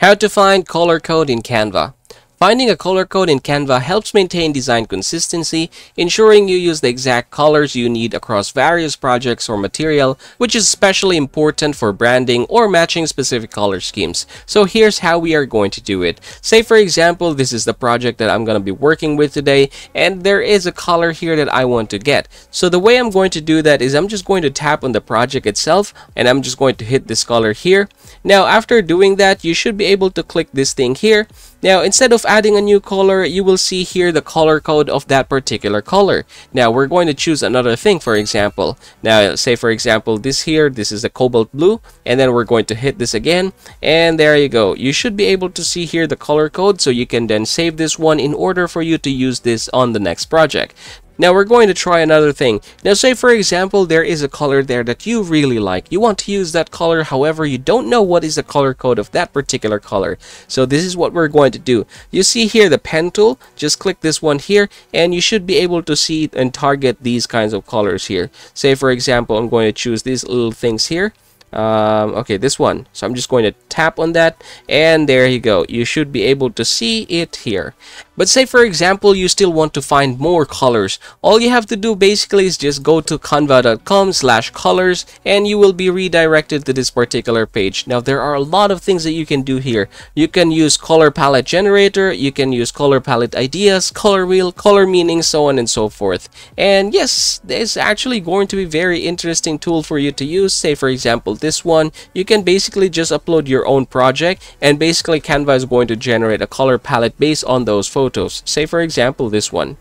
How to find color code in Canva. Finding a color code in Canva helps maintain design consistency, ensuring you use the exact colors you need across various projects or material, which is especially important for branding or matching specific color schemes. So here's how we are going to do it. Say for example, this is the project that I'm going to be working with today, and there is a color here that I want to get. So the way I'm going to do that is I'm just going to tap on the project itself, and I'm just going to hit this color here. Now after doing that, you should be able to click this thing here. Now instead of adding a new color, you will see here the color code of that particular color. Now we're going to choose another thing, for example. Now say for example this here, this is a cobalt blue, and then we're going to hit this again, and there you go. You should be able to see here the color code, so you can then save this one in order for you to use this on the next project. Now we're going to try another thing. Now say for example there is a color there that you really like. You want to use that color, however you don't know what is the color code of that particular color. So this is what we're going to do. You see here the pen tool, just click this one here, and you should be able to see and target these kinds of colors here. Say for example I'm going to choose these little things here. Okay, this one. So I'm just going to tap on that, and there you go. You should be able to see it here. But say for example you still want to find more colors. All you have to do basically is just go to canva.com/colors, and you will be redirected to this particular page. Now there are a lot of things that you can do here. You can use color palette generator, you can use color palette ideas, color wheel, color meaning, so on and so forth. And yes, there's actually going to be very interesting tool for you to use. Say for example this one, you can basically just upload your own project, and basically Canva is going to generate a color palette based on those photos. Say for example this one.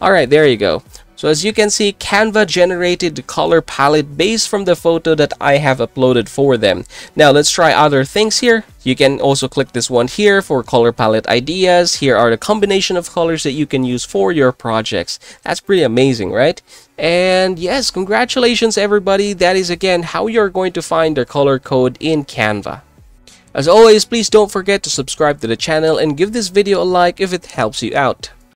Alright, there you go. So as you can see, Canva generated the color palette based from the photo that I have uploaded for them. Now let's try other things here. You can also click this one here for color palette ideas. Here are the combination of colors that you can use for your projects. That's pretty amazing, right? And yes, congratulations everybody. That is again how you're going to find the color code in Canva. As always, please don't forget to subscribe to the channel and give this video a like if it helps you out.